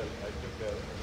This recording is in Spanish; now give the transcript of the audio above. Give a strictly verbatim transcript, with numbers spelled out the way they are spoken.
that I took that.